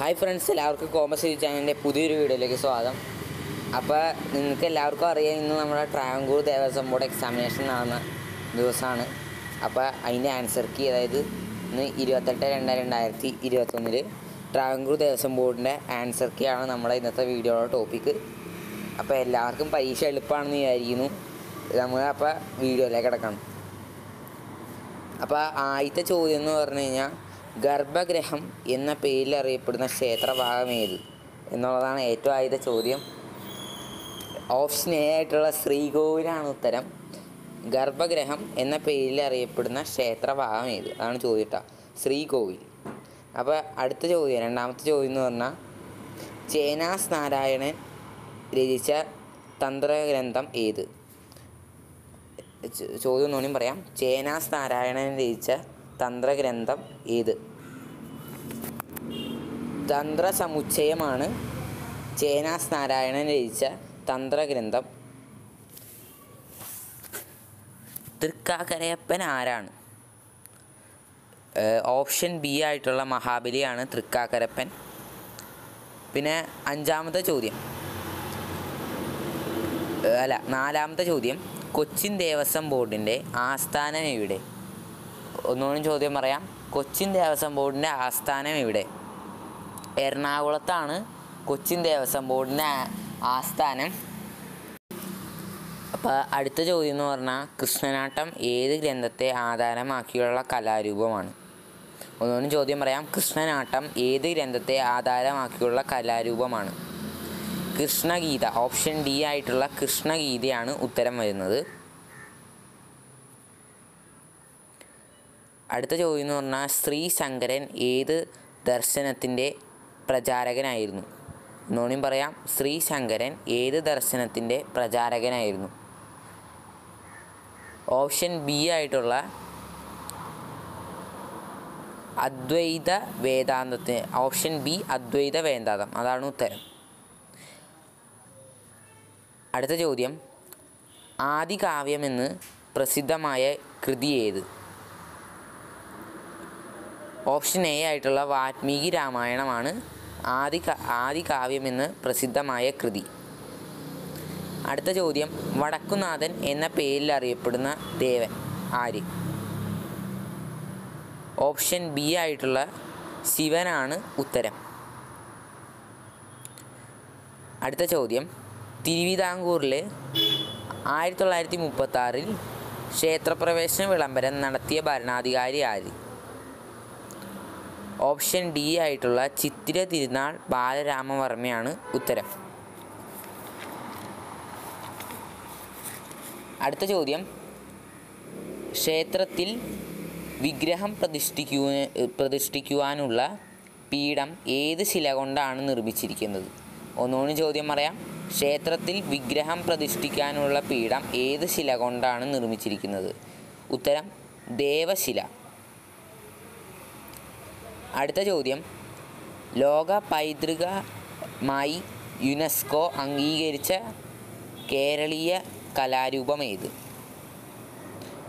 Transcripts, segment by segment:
Hi friends, എല്ലാവർക്കും കോമസ് use ചാനലിൻ്റെ പുതിയൊരു വീഡിയോയിലേക്ക് സ്വാഗതം. അപ്പോൾ നിങ്ങൾക്ക് എല്ലാവർക്കും അറിയാം, ഇന്ന് നമ്മുടെ ട്രാവൻകൂർ ദേവസ്വം ബോർഡ് എക്സാമിനേഷൻ നടന്ന ദിവസമാണ്. അപ്പോൾ അതിൻ്റെ ആൻസർ കീ, അതായത് ഇന്ന് 28/2/2021 ട്രാവൻകൂർ ദേവസ്വം ബോർഡിൻ്റെ ആൻസർ കീ ആണ് നമ്മുടെ ഇന്നത്തെ വീഡിയോയുടെ ടോപ്പിക്ക്. അപ്പോൾ എല്ലാവർക്കും പരീക്ഷ എളുപ്പമാണെന്ന് വിചാരിക്കുന്നു. നമ്മൾ അപ്പോൾ വീഡിയോയിലേക്ക് കിടക്കണം. അപ്പോൾ ആദ്യത്തെ ചോദ്യം എന്ന് പറഞ്ഞു കഴിഞ്ഞാൽ, ഗർഭഗ്രഹം എന്ന പേരിൽ അറിയപ്പെടുന്ന ക്ഷേത്രഭാഗമേത് എന്നുള്ളതാണ് ഏറ്റവും ആദ്യത്തെ ചോദ്യം. ഓപ്ഷൻ എ ആയിട്ടുള്ള ശ്രീകോവിലാണ് ഉത്തരം. ഗർഭഗ്രഹം എന്ന പേരിൽ അറിയപ്പെടുന്ന ക്ഷേത്രഭാഗമേത്, അതാണ് ചോദ്യം, ശ്രീകോവിൽ. അപ്പോൾ അടുത്ത ചോദ്യം, രണ്ടാമത്തെ ചോദ്യം എന്ന് പറഞ്ഞാൽ, ചേനാസ് നാരായണൻ രചിച്ച തന്ത്രഗ്രന്ഥം ഏത്? ചോദ്യം ഒന്നുകൂടി പറയാം, ചേനാസ് നാരായണൻ രചിച്ച തന്ത്രഗ്രന്ഥം ഏത്? തന്ത്രസമുച്ചയമാണ് ചേനാസ് നാരായണൻ രചിച്ച തന്ത്രഗ്രന്ഥം. തൃക്കാക്കരയപ്പൻ ആരാണ്? ഓപ്ഷൻ ബി ആയിട്ടുള്ള മഹാബലിയാണ് തൃക്കാക്കരപ്പൻ. പിന്നെ അഞ്ചാമത്തെ ചോദ്യം, അല്ല നാലാമത്തെ ചോദ്യം, കൊച്ചിൻ ദേവസ്വം ബോർഡിൻ്റെ ആസ്ഥാനം എവിടെ? ഒന്നുകൂടി ചോദ്യം പറയാം, കൊച്ചിൻ ദേവസ്വം ബോർഡിൻ്റെ ആസ്ഥാനം എവിടെ? എറണാകുളത്താണ് കൊച്ചിൻ ദേവസ്വം ബോർഡിൻ്റെ ആസ്ഥാനം. അപ്പോൾ അടുത്ത ചോദ്യം എന്ന് പറഞ്ഞാൽ, കൃഷ്ണനാട്ടം ഏത് ഗ്രന്ഥത്തെ ആധാരമാക്കിയുള്ള കലാരൂപമാണ്? ഒന്നുകൂടി ചോദ്യം പറയാം, കൃഷ്ണനാട്ടം ഏത് ഗ്രന്ഥത്തെ ആധാരമാക്കിയുള്ള കലാരൂപമാണ്? കൃഷ്ണഗീത, ഓപ്ഷൻ ഡി ആയിട്ടുള്ള കൃഷ്ണഗീതയാണ് ഉത്തരം വരുന്നത്. അടുത്ത ചോദ്യം എന്ന് പറഞ്ഞാൽ, ശ്രീ ശങ്കരൻ ഏത് ദർശനത്തിൻ്റെ പ്രചാരകനായിരുന്നു? ഒന്നുകൂടിയും പറയാം, ശ്രീ ശങ്കരൻ ഏത് ദർശനത്തിൻ്റെ പ്രചാരകനായിരുന്നു? ഓപ്ഷൻ ബി ആയിട്ടുള്ള അദ്വൈത വേദാന്തത്തിന്, ഓപ്ഷൻ ബി അദ്വൈത വേദാന്തം, അതാണ് ഉത്തരം. അടുത്ത ചോദ്യം, ആദികാവ്യമെന്ന് പ്രസിദ്ധമായ കൃതി ഏത്? ഓപ്ഷൻ എ ആയിട്ടുള്ള വാൽമീകി രാമായണമാണ് ആദികാവ്യമെന്ന് പ്രസിദ്ധമായ കൃതി. അടുത്ത ചോദ്യം, വടക്കുനാഥൻ എന്ന പേരിൽ അറിയപ്പെടുന്ന ദേവൻ ആര്? ഓപ്ഷൻ ബി ആയിട്ടുള്ള ശിവനാണ് ഉത്തരം. അടുത്ത ചോദ്യം, തിരുവിതാംകൂറിലെ 1936 ക്ഷേത്രപ്രവേശന വിളംബരം നടത്തിയ ഭരണാധികാരി ആര്? ഓപ്ഷൻ ഡി ആയിട്ടുള്ള ചിത്തിര തിരുനാൾ ബാലരാമവർമ്മയാണ് ഉത്തരം. അടുത്ത ചോദ്യം, ക്ഷേത്രത്തിൽ വിഗ്രഹം പ്രതിഷ്ഠിക്കുവാനുള്ള പീഠം ഏത് ശില കൊണ്ടാണ് നിർമ്മിച്ചിരിക്കുന്നത്? ഒന്നുകൂടി ചോദ്യം പറയാം, ക്ഷേത്രത്തിൽ വിഗ്രഹം പ്രതിഷ്ഠിക്കാനുള്ള പീഠം ഏത് ശില കൊണ്ടാണ് നിർമ്മിച്ചിരിക്കുന്നത്? ഉത്തരം ദേവശില. അടുത്ത ചോദ്യം, ലോക പൈതൃകമായി യുനെസ്കോ അംഗീകരിച്ച കേരളീയ കലാരൂപം ഏത്?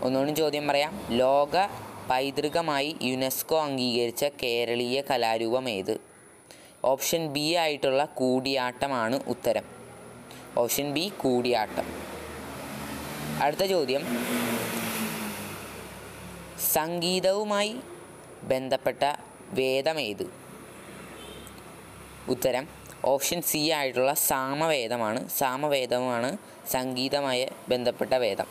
ഒന്നുകൂടി ചോദ്യം പറയാം, ലോക പൈതൃകമായി യുനെസ്കോ അംഗീകരിച്ച കേരളീയ കലാരൂപം ഏത്? ഓപ്ഷൻ ബി ആയിട്ടുള്ള കൂടിയാട്ടമാണ് ഉത്തരം. Option B Koodiyattam. അടുത്ത ചോദ്യം, സംഗീതവുമായി ബന്ധപ്പെട്ട വേദമേത്? ഉത്തരം ഓപ്ഷൻ സി ആയിട്ടുള്ള സാമവേദമാണ്. സാമവേദമാണ് സംഗീതമായി ബന്ധപ്പെട്ട വേദം.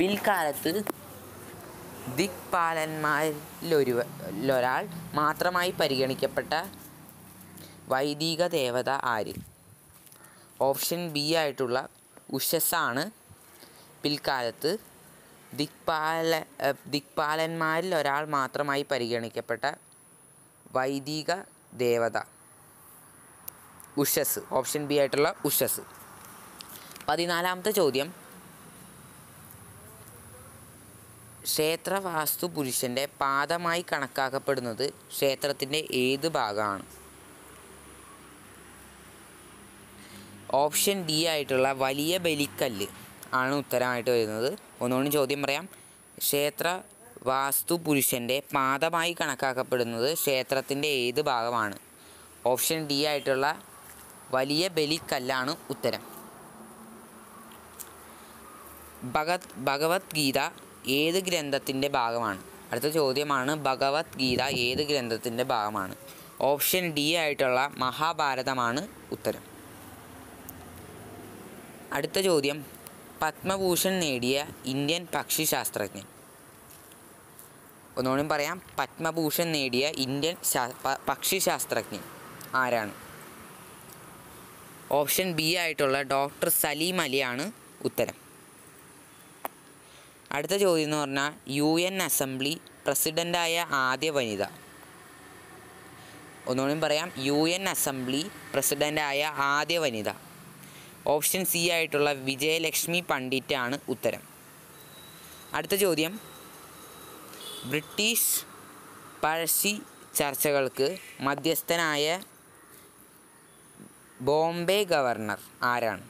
പിൽക്കാലത്ത് ദിക്പാലന്മാരിലൊരാൾ മാത്രമായി പരിഗണിക്കപ്പെട്ട വൈദിക ദേവത ആര്? ഓപ്ഷൻ ബി ആയിട്ടുള്ള ഉഷസ്സാണ് പിൽക്കാലത്ത് ദിക്പാലന്മാരിൽ ഒരാൾ മാത്രമായി പരിഗണിക്കപ്പെട്ട വൈദിക ദേവത ഉഷസ്. ഓപ്ഷൻ ബി ആയിട്ടുള്ള ഉഷസ്. 14-ാമത്തെ ചോദ്യം, ക്ഷേത്രവാസ്തു പുരുഷൻ്റെ പാദമായി കണക്കാക്കപ്പെടുന്നത് ക്ഷേത്രത്തിൻ്റെ ഏത് ഭാഗമാണ്? ഓപ്ഷൻ ഡി ആയിട്ടുള്ള വലിയ ബലിക്കല്ല് ആണ് ഉത്തരമായിട്ട് വരുന്നത്. ഒന്നുകൂടി ചോദ്യം പറയാം, ക്ഷേത്ര വാസ്തുപുരുഷൻ്റെ പാദമായി കണക്കാക്കപ്പെടുന്നത് ക്ഷേത്രത്തിൻ്റെ ഏത് ഭാഗമാണ്? ഓപ്ഷൻ ഡി ആയിട്ടുള്ള വലിയ ബലിക്കല്ലാണ് ഉത്തരം. ഭഗവത്ഗീത ഏത് ഗ്രന്ഥത്തിൻ്റെ ഭാഗമാണ്? അടുത്ത ചോദ്യമാണ് ഭഗവത്ഗീത ഏത് ഗ്രന്ഥത്തിൻ്റെ ഭാഗമാണ്? ഓപ്ഷൻ ഡി ആയിട്ടുള്ള മഹാഭാരതമാണ് ഉത്തരം. അടുത്ത ചോദ്യം, പത്മഭൂഷൺ നേടിയ ഇന്ത്യൻ പക്ഷിശാസ്ത്രജ്ഞൻ. ഒന്നുകൂടി പറയാം, പത്മഭൂഷൺ നേടിയ ഇന്ത്യൻ പക്ഷിശാസ്ത്രജ്ഞൻ ആരാണ്? ഓപ്ഷൻ ബി ആയിട്ടുള്ള ഡോക്ടർ സലീം അലിയാണ് ഉത്തരം. അടുത്ത ചോദ്യം എന്ന് പറഞ്ഞാൽ UN അസംബ്ലി പ്രസിഡൻ്റായ ആദ്യ വനിത. ഒന്നുകൂടി പറയാം, UN അസംബ്ലി പ്രസിഡൻ്റായ ആദ്യ വനിത. ഓപ്ഷൻ സി ആയിട്ടുള്ള വിജയലക്ഷ്മി പണ്ഡിറ്റാണ് ഉത്തരം. അടുത്ത ചോദ്യം, ബ്രിട്ടീഷ് പഴശ്ശി ചർച്ചകൾക്ക് മധ്യസ്ഥനായ ബോംബെ ഗവർണർ ആരാണ്?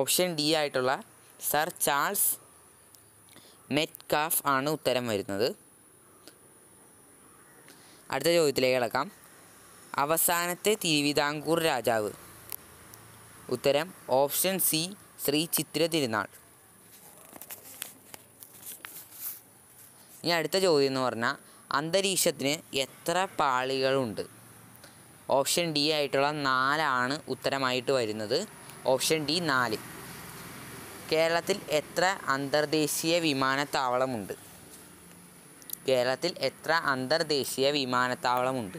ഓപ്ഷൻ ഡി ആയിട്ടുള്ള സർ ചാൾസ് മെറ്റ്കാഫ് ആണ് ഉത്തരം വരുന്നത്. അടുത്ത ചോദ്യത്തിലേക്ക് കിടക്കാം, അവസാനത്തെ തിരുവിതാംകൂർ രാജാവ്. ഉത്തരം ഓപ്ഷൻ സി ശ്രീ ചിത്ര തിരുനാൾ. ഇനി അടുത്ത ചോദ്യം എന്ന് പറഞ്ഞാൽ അന്തരീക്ഷത്തിന് എത്ര പാളികളുണ്ട്? ഓപ്ഷൻ ഡി ആയിട്ടുള്ള 4 ആണ് ഉത്തരമായിട്ട് വരുന്നത്. Option D 4. കേരളത്തിൽ എത്ര അന്തർദേശീയ വിമാനത്താവളമുണ്ട്? കേരളത്തിൽ എത്ര അന്തർദേശീയ വിമാനത്താവളമുണ്ട്?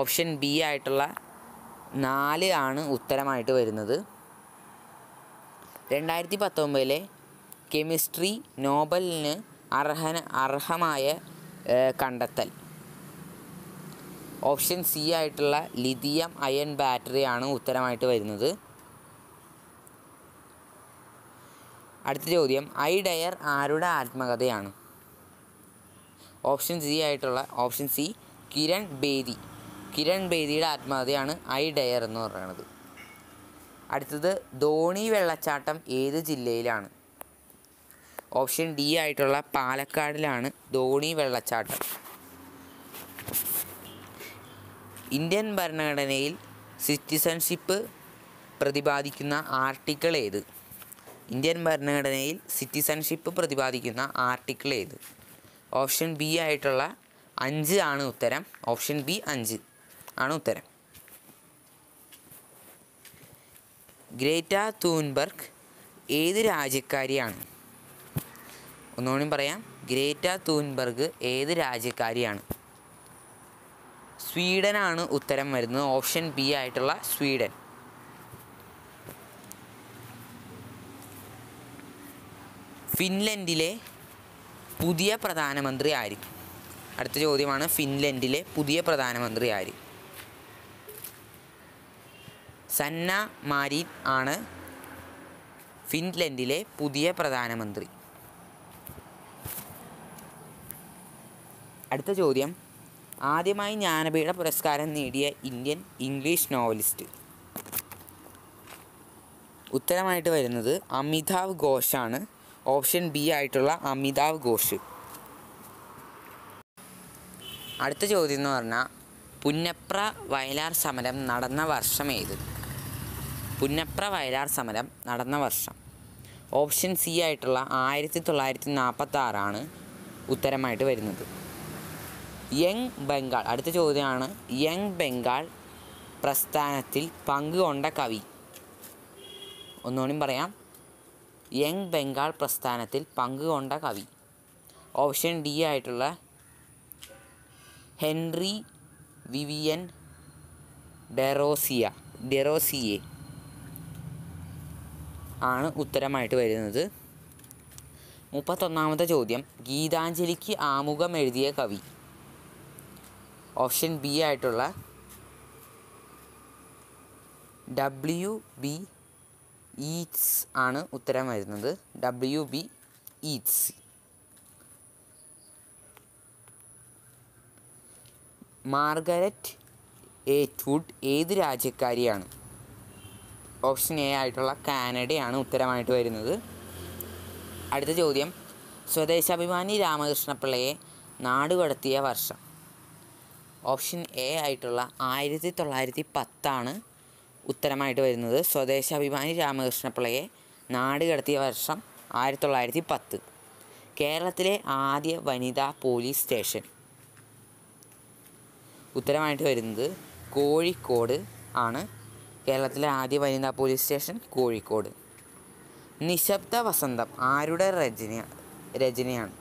ഓപ്ഷൻ ബി ആയിട്ടുള്ള 4 ആണ് ഉത്തരമായിട്ട് വരുന്നത്. 2019 കെമിസ്ട്രി നോബലിന് അർഹമായ കണ്ടെത്തൽ. ഓപ്ഷൻ സി ആയിട്ടുള്ള ലിഥിയം അയൺ ബാറ്ററിയാണ് ഉത്തരമായിട്ട് വരുന്നത്. അടുത്ത ചോദ്യം, ഐ ഡയർ ആരുടെ ആത്മകഥയാണ്? ഓപ്ഷൻ സി ആയിട്ടുള്ള കിരൺ ബേദി. കിരൺ ബേദിയുടെ ആത്മകഥയാണ് ഐ ഡയർ എന്ന് പറയുന്നത്. അടുത്തത്, ധോണി വെള്ളച്ചാട്ടം ഏത് ജില്ലയിലാണ്? ഓപ്ഷൻ ഡി ആയിട്ടുള്ള പാലക്കാടിലാണ് ധോണി വെള്ളച്ചാട്ടം. ഇന്ത്യൻ ഭരണഘടനയിൽ സിറ്റിസൺഷിപ്പ് പ്രതിപാദിക്കുന്ന ആർട്ടിക്കിൾ ഏത്? ഇന്ത്യൻ ഭരണഘടനയിൽ സിറ്റിസൺഷിപ്പ് പ്രതിപാദിക്കുന്ന ആർട്ടിക്കിൾ ഏത്? ഓപ്ഷൻ ബി ആയിട്ടുള്ള 5 ആണ് ഉത്തരം. ഓപ്ഷൻ ബി 5 ആണ് ഉത്തരം. ഗ്രേറ്റ തൂൻബർഗ് ഏത് രാജ്യക്കാരിയാണ്? ഒന്നുകൂടി പറയാം, ഗ്രേറ്റ തൂൻബർഗ് ഏത് രാജ്യക്കാരിയാണ്? സ്വീഡനാണ് ഉത്തരം വരുന്നത്. ഓപ്ഷൻ ബി ആയിട്ടുള്ള സ്വീഡൻ. ഫിൻലൻഡിലെ പുതിയ പ്രധാനമന്ത്രി ആര്? അടുത്ത ചോദ്യമാണ്, ഫിൻലൻഡിലെ പുതിയ പ്രധാനമന്ത്രി ആര്? സന്ന മാരിൻ ആണ് ഫിൻലൻഡിലെ പുതിയ പ്രധാനമന്ത്രി. അടുത്ത ചോദ്യം, ആദ്യമായി ജ്ഞാനപീഠ പുരസ്കാരം നേടിയ ഇന്ത്യൻ ഇംഗ്ലീഷ് നോവലിസ്റ്റ്. ഉത്തരമായിട്ട് വരുന്നത് അമിതാവ് ഘോഷാണ്. ഓപ്ഷൻ ബി ആയിട്ടുള്ള അമിതാവ് ഘോഷ്. അടുത്ത ചോദ്യം എന്ന് പറഞ്ഞാൽ പുന്നപ്ര വയലാർ സമരം നടന്ന വർഷം ഏത്? പുന്നപ്ര വയലാർ സമരം നടന്ന വർഷം. ഓപ്ഷൻ സി ആയിട്ടുള്ള 1946 ആണ് ഉത്തരമായിട്ട് വരുന്നത്. യങ് ബംഗാൾ. അടുത്ത ചോദ്യമാണ് യങ് ബംഗാൾ പ്രസ്ഥാനത്തിൽ പങ്കുകൊണ്ട കവി. ഒന്നുകൂടി പറയാം, യങ് ബംഗാൾ പ്രസ്ഥാനത്തിൽ പങ്കുകൊണ്ട കവി. ഓപ്ഷൻ ഡി ആയിട്ടുള്ള ഹെൻറി വിവിയൻ ഡെറോസിയെ ആണ് ഉത്തരമായിട്ട് വരുന്നത്. 31ാമത്തെ ചോദ്യം, ഗീതാഞ്ജലിക്ക് ആമുഖം എഴുതിയ കവി. ഓപ്ഷൻ ബി ആയിട്ടുള്ള W.B. ഈറ്റ്സ് ആണ് ഉത്തരം വരുന്നത്. W.B. ഈറ്റ്സ്. മാർഗരറ്റ് ഏറ്റ്വുഡ് ഏത് രാജ്യക്കാരിയാണ്? ഓപ്ഷൻ എ ആയിട്ടുള്ള കാനഡയാണ് ഉത്തരമായിട്ട് വരുന്നത്. അടുത്ത ചോദ്യം, സ്വദേശാഭിമാനി രാമകൃഷ്ണപിള്ളയെ നാടുകടത്തിയ വർഷം ഓപ്ഷൻ എ ആയിട്ടുള്ള 1910 ഉത്തരമായിട്ട് വരുന്നത്. സ്വദേശാഭിമാനി രാമകൃഷ്ണപിള്ളയെ നാടുകടത്തിയ വർഷം 1910. കേരളത്തിലെ ആദ്യ വനിതാ പോലീസ് സ്റ്റേഷൻ ഉത്തരമായിട്ട് വരുന്നത് കോഴിക്കോട് ആണ്. കേരളത്തിലെ ആദ്യ വനിതാ പോലീസ് സ്റ്റേഷൻ കോഴിക്കോട്. നിശബ്ദ വസന്തം ആരുടെ രചനയാണ്?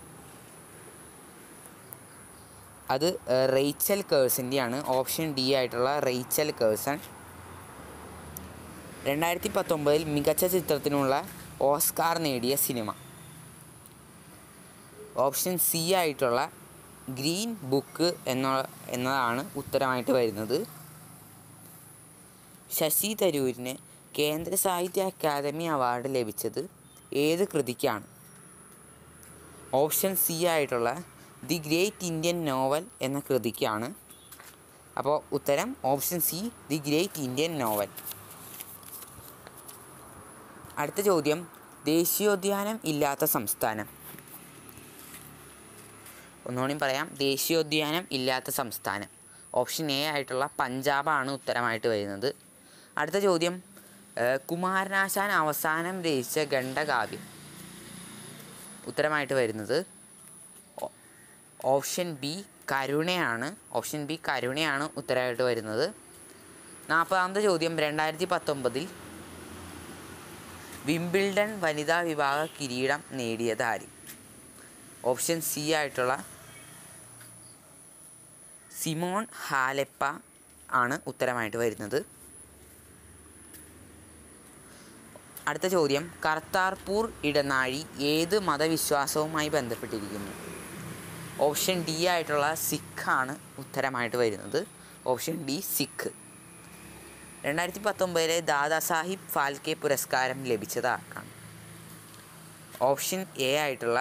അത് റേച്ചൽ കേഴ്സൻ്റെയാണ്. ഓപ്ഷൻ ഡി ആയിട്ടുള്ള റേച്ചൽ കേഴ്സൺ. 2019 മികച്ച ചിത്രത്തിനുള്ള ഓസ്കാർ നേടിയ സിനിമ ഓപ്ഷൻ സി ആയിട്ടുള്ള ഗ്രീൻ ബുക്ക് എന്നതാണ് ഉത്തരമായിട്ട് വരുന്നത്. ശശി തരൂരിന് കേന്ദ്ര സാഹിത്യ അക്കാദമി അവാർഡ് ലഭിച്ചത് ഏത് കൃതിക്കാണ്? ഓപ്ഷൻ സി ആയിട്ടുള്ള ദി ഗ്രേറ്റ് ഇന്ത്യൻ നോവൽ എന്ന കൃതിക്കാണ്. അപ്പോൾ ഉത്തരം option C, the great Indian novel. അടുത്ത ചോദ്യം, ദേശീയോദ്യാനം ഇല്ലാത്ത സംസ്ഥാനം. ഒന്നുകൂടി പറയാം, ദേശീയോദ്യാനം ഇല്ലാത്ത സംസ്ഥാനം. ഓപ്ഷൻ എ ആയിട്ടുള്ള പഞ്ചാബാണ് ഉത്തരമായിട്ട് വരുന്നത്. അടുത്ത ചോദ്യം, കുമാരനാശാൻ അവസാനം രചിച്ച ഖണ്ഡകാവ്യം ഉത്തരമായിട്ട് വരുന്നത് ഓപ്ഷൻ ബി കരുണയാണ്. ഓപ്ഷൻ ബി കരുണയാണ് ഉത്തരമായിട്ട് വരുന്നത്. 40ാമത്തെ ചോദ്യം, 2019 വിംബിൾഡൺ വനിതാ വിഭാഗ കിരീടം നേടിയതാര്? ഓപ്ഷൻ സി ആയിട്ടുള്ള സിമോൺ ഹാലെപ്പ ആണ് ഉത്തരമായിട്ട് വരുന്നത്. അടുത്ത ചോദ്യം, കർത്താർപൂർ ഇടനാഴി ഏത് മതവിശ്വാസവുമായി ബന്ധപ്പെട്ടിരിക്കുന്നു? ഓപ്ഷൻ ഡി ആയിട്ടുള്ള സിഖാണ് ഉത്തരമായിട്ട് വരുന്നത്. Option D Sikh. 2019 ദാദാസാഹിബ് ഫാൽക്കെ പുരസ്കാരം ലഭിച്ചതാർക്കാണ്? ഓപ്ഷൻ എ ആയിട്ടുള്ള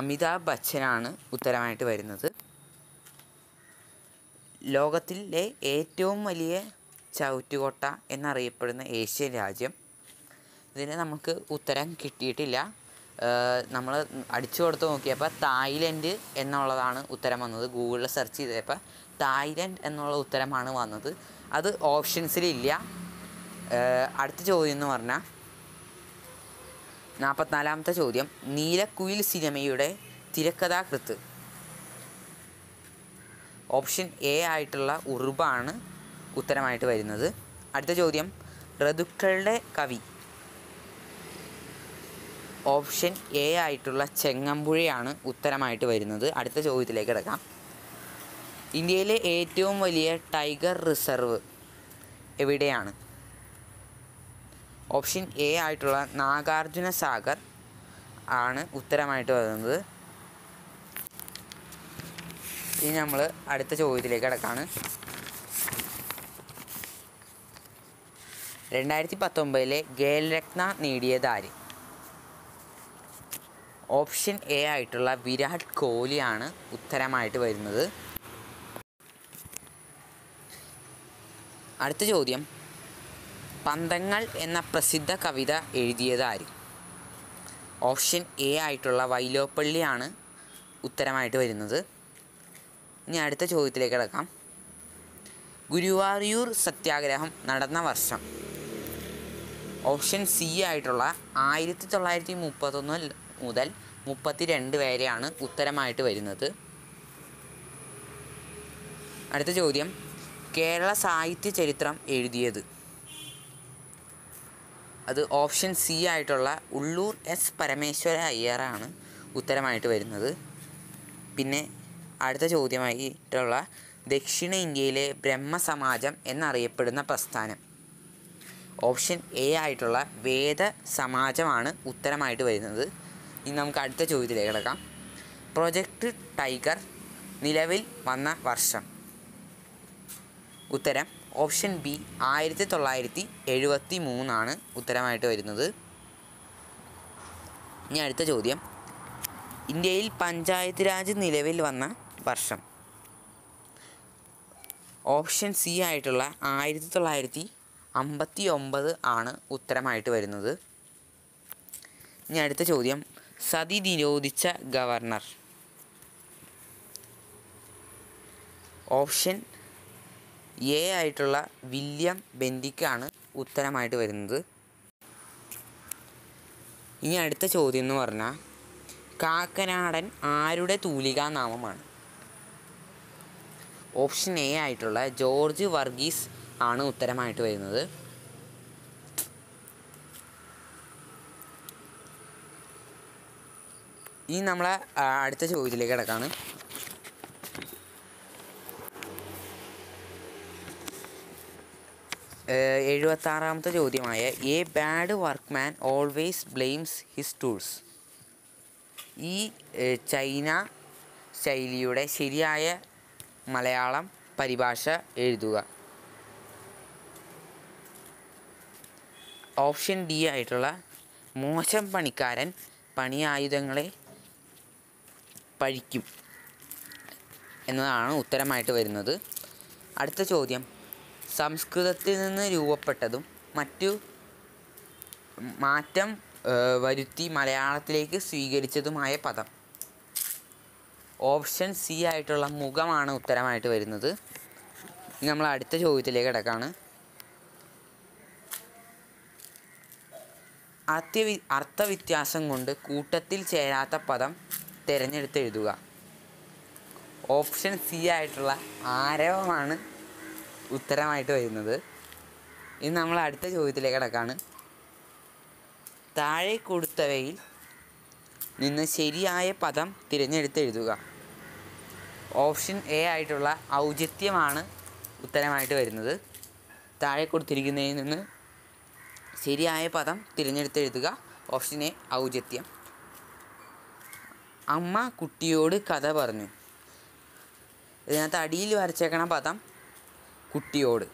അമിതാഭ് ബച്ചനാണ് ഉത്തരമായിട്ട് വരുന്നത്. ലോകത്തിലെ ഏറ്റവും വലിയ ചവിറ്റുകൊട്ട എന്നറിയപ്പെടുന്ന ഏഷ്യൻ രാജ്യം. ഇതിന് നമുക്ക് ഉത്തരം കിട്ടിയിട്ടില്ല. നമ്മൾ അടിച്ചു കൊടുത്ത് നോക്കിയപ്പോൾ തായ്ലൻഡ് എന്നുള്ളതാണ് ഉത്തരം വന്നത്. ഗൂഗിളിൽ സെർച്ച് ചെയ്തപ്പോൾ തായ്ലൻഡ് എന്നുള്ള ഉത്തരമാണ് വന്നത്. അത് ഓപ്ഷൻസിലില്ല. അടുത്ത ചോദ്യം എന്ന് പറഞ്ഞാൽ 44ാമത്തെ ചോദ്യം, നീലക്കുയിൽ സിനിമയുടെ തിരക്കഥാകൃത്ത്? ഓപ്ഷൻ എ ആയിട്ടുള്ള ഉറുബാണ് ഉത്തരമായിട്ട് വരുന്നത്. അടുത്ത ചോദ്യം, ഋതുക്കളുടെ കവി? ഓപ്ഷൻ എ ആയിട്ടുള്ള ചെങ്ങമ്പുഴയാണ് ഉത്തരമായിട്ട് വരുന്നത്. അടുത്ത ചോദ്യത്തിലേക്ക് കിടക്കാം. ഇന്ത്യയിലെ ഏറ്റവും വലിയ ടൈഗർ റിസർവ് എവിടെയാണ്? ഓപ്ഷൻ എ ആയിട്ടുള്ള നാഗാർജുന സാഗർ ആണ് ഉത്തരമായിട്ട് വരുന്നത്. ഇനി നമ്മൾ അടുത്ത ചോദ്യത്തിലേക്ക് കിടക്കാണ്. 2019 ഖേൽരത്ന നേടിയതാര്? ഓപ്ഷൻ എ ആയിട്ടുള്ള വിരാട് കോഹ്ലിയാണ് ഉത്തരമായിട്ട് വരുന്നത്. അടുത്ത ചോദ്യം, പന്തങ്ങൾ എന്ന പ്രസിദ്ധ കവിത എഴുതിയതാര്? ഓപ്ഷൻ എ ആയിട്ടുള്ള വൈലോപ്പള്ളിയാണ് ഉത്തരമായിട്ട് വരുന്നത്. ഇനി അടുത്ത ചോദ്യത്തിലേക്ക് കിടക്കാം. ഗുരുവായൂർ സത്യാഗ്രഹം നടന്ന വർഷം? ഓപ്ഷൻ സി ആയിട്ടുള്ള 1931 മുതൽ 32 വരെയാണ് ഉത്തരമായിട്ട് വരുന്നത്. അടുത്ത ചോദ്യം, കേരള സാഹിത്യ ചരിത്രം എഴുതിയത്? അത് ഓപ്ഷൻ സി ആയിട്ടുള്ള ഉള്ളൂർ എസ് പരമേശ്വര അയ്യറാണ് ഉത്തരമായിട്ട് വരുന്നത്. പിന്നെ അടുത്ത ചോദ്യമായിട്ടുള്ള ദക്ഷിണ ഇന്ത്യയിലെ ബ്രഹ്മസമാജം എന്നറിയപ്പെടുന്ന പ്രസ്ഥാനം? ഓപ്ഷൻ എ ആയിട്ടുള്ള വേദ സമാജമാണ് ഉത്തരമായിട്ട് വരുന്നത്. ഇനി നമുക്ക് അടുത്ത ചോദ്യത്തിലേക്ക് കിടക്കാം. പ്രൊജക്റ്റ് ടൈഗർ നിലവിൽ വന്ന വർഷം? ഉത്തരം ഓപ്ഷൻ ബി 1973 ഉത്തരമായിട്ട് വരുന്നത്. ഇനി അടുത്ത ചോദ്യം, ഇന്ത്യയിൽ പഞ്ചായത്ത് രാജ് നിലവിൽ വന്ന വർഷം? ഓപ്ഷൻ സി ആയിട്ടുള്ള 1959 ആണ് ഉത്തരമായിട്ട് വരുന്നത്. ഇനി അടുത്ത ചോദ്യം, സതി നിരോധിച്ച ഗവർണർ. ഓപ്ഷൻ എ ആയിട്ടുള്ള വില്യം ബെന്തിക്കാണ് ഉത്തരമായിട്ട് വരുന്നത്. ഇനി അടുത്ത ചോദ്യം എന്ന് പറഞ്ഞാൽ കാക്കനാടൻ ആരുടെ തൂലികാ നാമമാണ്? ഓപ്ഷൻ എ ആയിട്ടുള്ള ജോർജ് വർഗീസ് ആണ് ഉത്തരമായിട്ട് വരുന്നത്. ഇനി നമ്മളെ അടുത്ത ചോദ്യത്തിലേക്ക് കിടക്കാണ്. എഴുപത്താറാമത്തെ ചോദ്യമായ a bad workman always blames his tools ഈ ചൈന ശൈലിയുടെ ശരിയായ മലയാളം പരിഭാഷ എഴുതുക. ഓപ്ഷൻ ഡി ആയിട്ടുള്ള മോശം പണിക്കാരൻ പണിയായുധങ്ങളെ പഴിക്കും എന്നതാണ് ഉത്തരമായിട്ട് വരുന്നത്. അടുത്ത ചോദ്യം സംസ്കൃതത്തിൽ നിന്ന് രൂപപ്പെട്ടതും മറ്റു മാറ്റം വരുത്തി മലയാളത്തിലേക്ക് സ്വീകരിച്ചതുമായ പദം. ഓപ്ഷൻ സി ആയിട്ടുള്ള മുഖമാണ് ഉത്തരമായിട്ട് വരുന്നത്. ഇനി നമ്മൾ അടുത്ത ചോദ്യത്തിലേക്ക് കിടക്കുകയാണ്. അർത്ഥവ്യത്യാസം കൊണ്ട് കൂട്ടത്തിൽ ചേരാത്ത പദം തിരഞ്ഞെടുത്ത് എഴുതുക. ഓപ്ഷൻ സി ആയിട്ടുള്ള ആരവമാണ് ഉത്തരമായിട്ട് വരുന്നത്. ഇനി നമ്മൾ അടുത്ത ചോദ്യത്തിലേക്ക് കിടക്കുകയാണ്. താഴെ കൊടുത്തവയിൽ നിന്ന് ശരിയായ പദം തിരഞ്ഞെടുത്ത് എഴുതുക. ഓപ്ഷൻ എ ആയിട്ടുള്ള ഔചിത്യമാണ് ഉത്തരമായിട്ട് വരുന്നത്. താഴെ കൊടുത്തിരിക്കുന്നതിൽ നിന്ന് ശരിയായ പദം തിരഞ്ഞെടുത്ത് എഴുതുക. ഓപ്ഷൻ എ ഔചിത്യം. അമ്മ കുട്ടിയോട് കഥ പറഞ്ഞു. ഇതിനകത്ത് അടിയിൽ വരച്ചേക്കണ പദം കുട്ടിയോട്.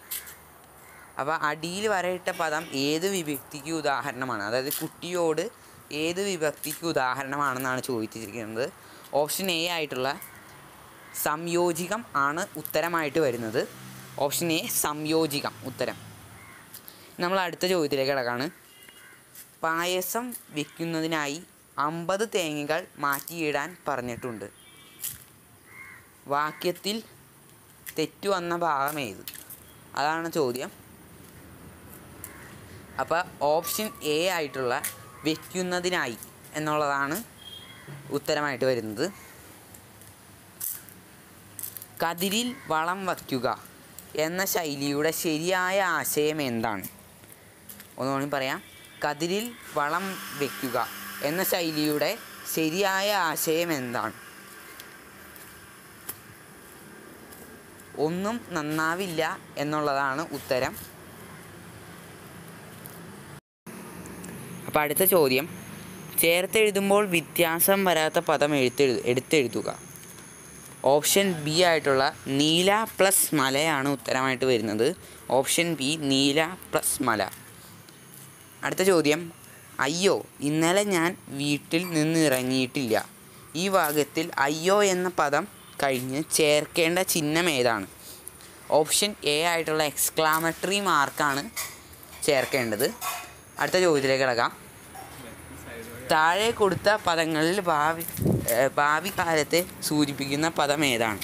അപ്പോൾ അടിയിൽ വരയിട്ട പദം ഏത് വിഭക്തിക്ക് ഉദാഹരണമാണ്? അതായത് കുട്ടിയോട് ഏത് വിഭക്തിക്ക് ഉദാഹരണമാണെന്നാണ് ചോദിച്ചിരിക്കുന്നത്. ഓപ്ഷൻ എ ആയിട്ടുള്ള സംയോജികം ആണ് ഉത്തരമായിട്ട് വരുന്നത്. ഓപ്ഷൻ എ സംയോജികം ഉത്തരം. നമ്മൾ അടുത്ത ചോദ്യത്തിലേക്ക് കിടക്കുകയാണ്. പായസം വയ്ക്കുന്നതിനായി 50 തേങ്ങകൾ മാറ്റിയിടാൻ പറഞ്ഞിട്ടുണ്ട്. വാക്യത്തിൽ തെറ്റു വന്ന ഭാഗം ഏത്? അതാണ് ചോദ്യം. അപ്പോൾ ഓപ്ഷൻ എ ആയിട്ടുള്ള വയ്ക്കുന്നതിനായി എന്നുള്ളതാണ് ഉത്തരമായിട്ട് വരുന്നത്. കതിരിൽ വളം വയ്ക്കുക എന്ന ശൈലിയുടെ ശരിയായ ആശയം എന്താണ്? ഒന്നുകൂടി പറയാം. കതിരിൽ വളം വയ്ക്കുക എന്ന ശൈലിയുടെ ശരിയായ ആശയം എന്താണ്? ഒന്നും നന്നാവില്ല എന്നുള്ളതാണ് ഉത്തരം. അപ്പോൾ അടുത്ത ചോദ്യം ചേർത്തെഴുതുമ്പോൾ വ്യത്യാസം വരാത്ത പദം എടുത്തെഴുതുക. ഓപ്ഷൻ ബി ആയിട്ടുള്ള നീല പ്ലസ് മലയാണ് ഉത്തരമായിട്ട് വരുന്നത്. ഓപ്ഷൻ ബി നീല പ്ലസ് മല. അടുത്ത ചോദ്യം അയ്യോ ഇന്നലെ ഞാൻ വീട്ടിൽ നിന്നിറങ്ങിയിട്ടില്ല. ഈ ഭാഗത്തിൽ അയ്യോ എന്ന പദം കഴിഞ്ഞ് ചേർക്കേണ്ട ചിഹ്നം ഏതാണ്? ഓപ്ഷൻ എ ആയിട്ടുള്ള എക്സ്ക്ലാമേറ്ററി മാർക്കാണ് ചേർക്കേണ്ടത്. അടുത്ത ചോദ്യത്തിലേക്ക് കിടക്കാം. താഴെ കൊടുത്ത പദങ്ങളിൽ ഭാവി കാലത്തെ സൂചിപ്പിക്കുന്ന പദം ഏതാണ്?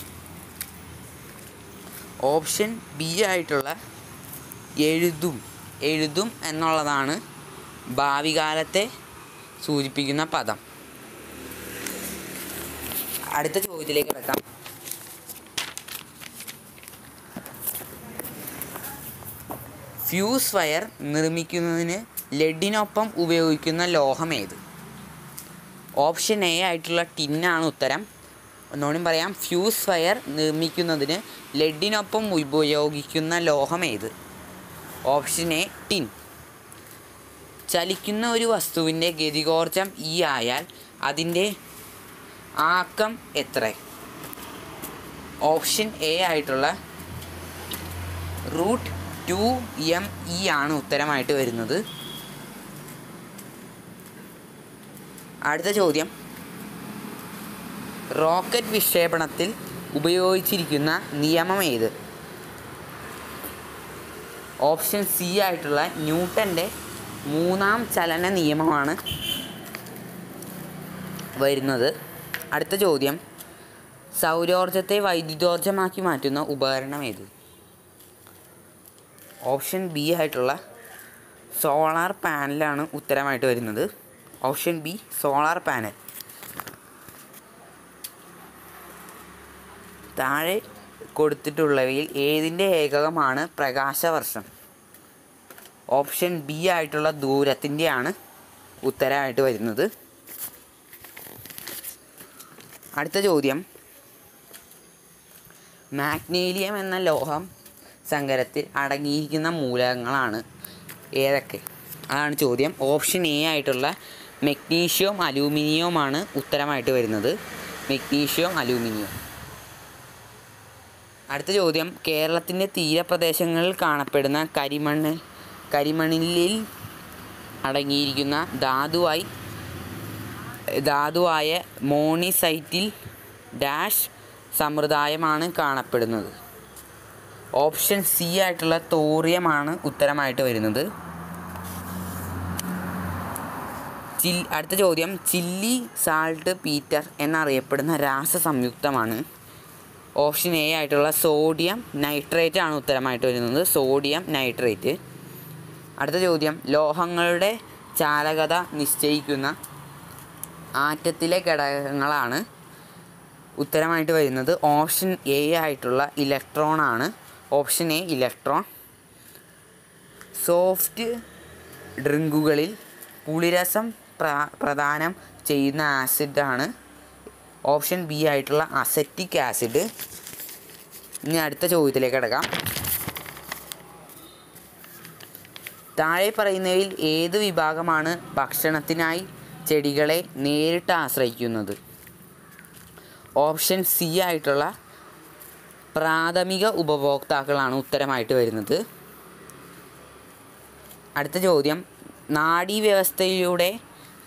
ഓപ്ഷൻ ബി ആയിട്ടുള്ള എഴുതും എഴുതും എന്നുള്ളതാണ് ഭാവി കാലത്തെ സൂചിപ്പിക്കുന്ന പദം. അടുത്ത ചോദ്യത്തിലേക്ക് കിടക്കാം. ഫ്യൂസ് വയർ നിർമ്മിക്കുന്നതിന് ലെഡിനൊപ്പം ഉപയോഗിക്കുന്ന ലോഹം ഏത്? ഓപ്ഷൻ എ ആയിട്ടുള്ള ടിന്നാണ് ഉത്തരം. ഒന്നുകൂടി പറയാം. ഫ്യൂസ് വയർ നിർമ്മിക്കുന്നതിന് ലെഡിനൊപ്പം ഉപയോഗിക്കുന്ന ലോഹം ഏത്? Option A tin. ചലിക്കുന്ന ഒരു വസ്തുവിൻ്റെ ഗതികോർജം ഇ ആയാൽ അതിൻ്റെ ആക്കം എത്ര? ഓപ്ഷൻ എ ആയിട്ടുള്ള √2mE ആണ് ഉത്തരമായിട്ട് വരുന്നത്. അടുത്ത ചോദ്യം റോക്കറ്റ് വിക്ഷേപണത്തിൽ ഉപയോഗിച്ചിരിക്കുന്ന നിയമം ഏത്? ഓപ്ഷൻ സി ആയിട്ടുള്ള ന്യൂട്ടൻ്റെ 3ാം ചലന നിയമമാണ് വരുന്നത്. അടുത്ത ചോദ്യം, സൗരോർജ്ജത്തെ വൈദ്യുതോർജ്ജമാക്കി മാറ്റുന്ന ഉപകരണം ഏത്? ഓപ്ഷൻ ബി ആയിട്ടുള്ള സോളാർ പാനലാണ് ഉത്തരമായിട്ട് വരുന്നത്. Option B solar panel. താഴെ കൊടുത്തിട്ടുള്ളവയിൽ ഏതിൻ്റെ ഏകകമാണ് പ്രകാശവർഷം? ഓപ്ഷൻ ബി ആയിട്ടുള്ള ദൂരത്തിൻ്റെയാണ് ഉത്തരമായിട്ട് വരുന്നത്. അടുത്ത ചോദ്യം, മാഗ്നീലിയം എന്ന ലോഹം സങ്കരത്തിൽ അടങ്ങിയിരിക്കുന്ന മൂലകങ്ങളാണ് ഏതൊക്കെ? അതാണ് ചോദ്യം. ഓപ്ഷൻ എ ആയിട്ടുള്ള മെഗ്നീഷ്യവും അലൂമിനിയവുമാണ് ഉത്തരമായിട്ട് വരുന്നത്. മെഗ്നീഷ്യവും അലൂമിനിയവും. അടുത്ത ചോദ്യം, കേരളത്തിൻ്റെ തീരപ്രദേശങ്ങളിൽ കാണപ്പെടുന്ന കരിമണ്ണിൽ അടങ്ങിയിരിക്കുന്ന ധാതുവായ മോണിസൈറ്റിൽ ഡാഷ് സമ്പ്രദായമാണ് കാണപ്പെടുന്നത്. ഓപ്ഷൻ സി ആയിട്ടുള്ള തോറിയമാണ് ഉത്തരമായിട്ട് വരുന്നത്. അടുത്ത ചോദ്യം, ചില്ലി സാൾട്ട് പീറ്റർ എന്നറിയപ്പെടുന്ന രാസസംയുക്തമാണ്? ഓപ്ഷൻ എ ആയിട്ടുള്ള സോഡിയം നൈട്രേറ്റ് ആണ് ഉത്തരമായിട്ട് വരുന്നത്. Sodium nitrate. അടുത്ത ചോദ്യം, ലോഹങ്ങളുടെ ചാലകത നിശ്ചയിക്കുന്ന ആറ്റത്തിലെ ഘടകങ്ങളാണ് ഉത്തരമായിട്ട് വരുന്നത്. ഓപ്ഷൻ എ ആയിട്ടുള്ള ഇലക്ട്രോണാണ്. Option A electron. സോഫ്റ്റ് ഡ്രിങ്കുകളിൽ പുളിരസം പ്രദാനം ചെയ്യുന്ന ആസിഡാണ് ഓപ്ഷൻ ബി ആയിട്ടുള്ള അസറ്റിക് ആസിഡ്. ഇനി അടുത്ത ചോദ്യത്തിലേക്ക് കടക്കാം. താഴെ പറയുന്നവയിൽ ഏത് വിഭാഗമാണ് ഭക്ഷണത്തിനായി ചെടികളെ നേരിട്ട് ആശ്രയിക്കുന്നത്? ഓപ്ഷൻ സി ആയിട്ടുള്ള പ്രാഥമിക ഉപഭോക്താക്കളാണ് ഉത്തരമായിട്ട് വരുന്നത്. അടുത്ത ചോദ്യം, നാഡീവ്യവസ്ഥയുടെ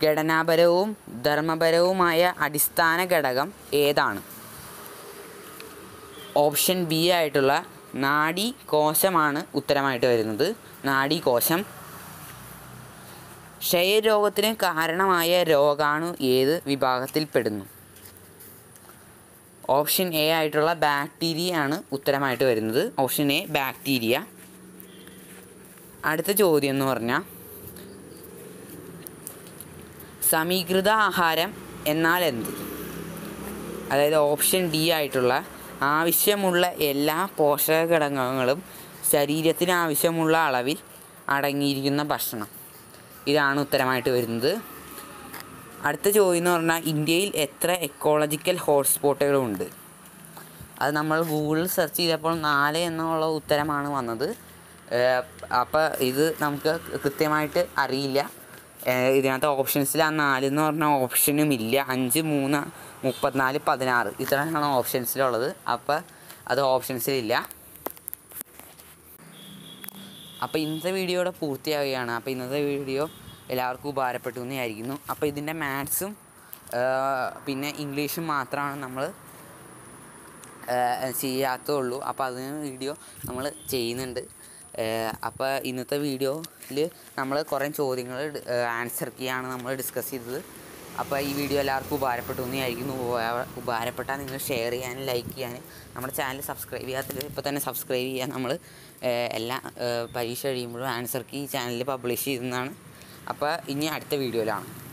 ഘടനാപരവും ധർമ്മപരവുമായ അടിസ്ഥാന ഘടകം ഏതാണ്? ഓപ്ഷൻ ബി ആയിട്ടുള്ള നാഡീകോശമാണ് ഉത്തരമായിട്ട് വരുന്നത്. നാഡീകോശം. ക്ഷയരോഗത്തിന് കാരണമായ രോഗാണു ഏത് വിഭാഗത്തിൽപ്പെടുന്നു? ഓപ്ഷൻ എ ആയിട്ടുള്ള ബാക്ടീരിയയാണ് ഉത്തരമായിട്ട് വരുന്നത്. Option A bacteria. അടുത്ത ചോദ്യം എന്ന് പറഞ്ഞാൽ, സമീകൃത ആഹാരം എന്നാൽ എന്ത്? അതായത് ഓപ്ഷൻ ഡി ആയിട്ടുള്ള ആവശ്യമുള്ള എല്ലാ പോഷക ഘടകങ്ങളും ശരീരത്തിന് ആവശ്യമുള്ള അളവിൽ അടങ്ങിയിരിക്കുന്ന ഭക്ഷണം. ഇതാണ് ഉത്തരമായിട്ട് വരുന്നത്. അടുത്ത ചോദ്യം എന്ന് പറഞ്ഞാൽ, ഇന്ത്യയിൽ എത്ര എക്കോളജിക്കൽ ഹോട്ട്സ്പോട്ടുകളുണ്ട്? അത് നമ്മൾ ഗൂഗിളിൽ സെർച്ച് ചെയ്തപ്പോൾ 4 എന്നുള്ള ഉത്തരമാണ് വന്നത്. അപ്പോൾ ഇത് നമുക്ക് കൃത്യമായിട്ട് അറിയില്ല. ഇതിനകത്ത് ഓപ്ഷൻസിൽ ആ 4 എന്ന് പറഞ്ഞ ഓപ്ഷനും ഇല്ല. 5, 3, 34, 16 ഇത്രയാണ് ഓപ്ഷൻസിലുള്ളത്. അപ്പോൾ അത് ഓപ്ഷൻസിലില്ല. അപ്പോൾ ഇന്നത്തെ വീഡിയോയുടെ പൂർത്തിയാവുകയാണ്. അപ്പോൾ ഇന്നത്തെ വീഡിയോ എല്ലാവർക്കും ഉപകാരപ്പെട്ടു എന്ന് വിചാരിക്കുന്നു. അപ്പോൾ ഇതിൻ്റെ മാത്സും പിന്നെ ഇംഗ്ലീഷും മാത്രമാണ് നമ്മൾ ചെയ്യാത്തതുള്ളൂ. അപ്പോൾ അതിന് വീഡിയോ നമ്മൾ ചെയ്യുന്നുണ്ട്. അപ്പോൾ ഇന്നത്തെ വീഡിയോയിൽ നമ്മൾ കുറേ ചോദ്യങ്ങൾ ആൻസർ ചെയ്യാണ് നമ്മൾ ഡിസ്കസ് ചെയ്തത്. അപ്പോൾ ഈ വീഡിയോ എല്ലാവർക്കും ഉപകാരപ്പെട്ടു എന്ന് വിചാരിക്കുന്നു. ഉപകാരപ്പെട്ടാൽ നിങ്ങൾ ഷെയർ ചെയ്യാനും ലൈക്ക് ചെയ്യാനും നമ്മുടെ ചാനൽ സബ്സ്ക്രൈബ് ചെയ്യാത്തവർ ഇപ്പോൾ തന്നെ സബ്സ്ക്രൈബ് ചെയ്യാൻ. നമ്മൾ എല്ലാ പരീക്ഷ കഴിയുമ്പോഴും ആൻസർ കീ ഈ ചാനലിൽ പബ്ലിഷ് ചെയ്യുന്നതാണ്. അപ്പോൾ ഇനി അടുത്ത വീഡിയോയിലാണ്.